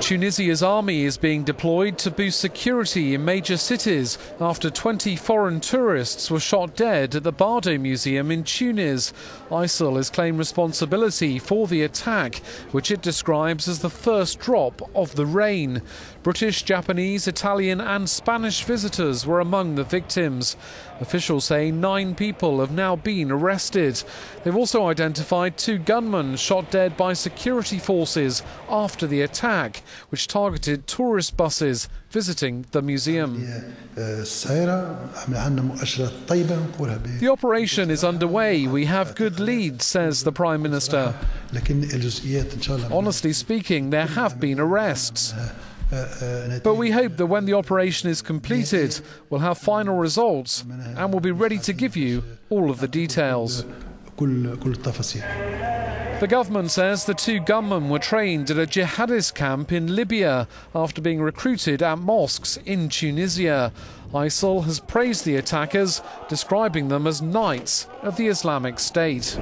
Tunisia's army is being deployed to boost security in major cities after 20 foreign tourists were shot dead at the Bardo Museum in Tunis. ISIL has claimed responsibility for the attack, which it describes as the first drop of the rain. British, Japanese, Italian and Spanish visitors were among the victims. Officials say 9 people have now been arrested. They've also identified 2 gunmen shot dead by security forces after the attack, which targeted tourist buses visiting the museum. The operation is underway. We have good leads, says the Prime Minister. Honestly speaking, there have been arrests. But we hope that when the operation is completed, we'll have final results and we'll be ready to give you all of the details. The government says the 2 gunmen were trained at a jihadist camp in Libya after being recruited at mosques in Tunisia. ISIL has praised the attackers, describing them as knights of the Islamic State.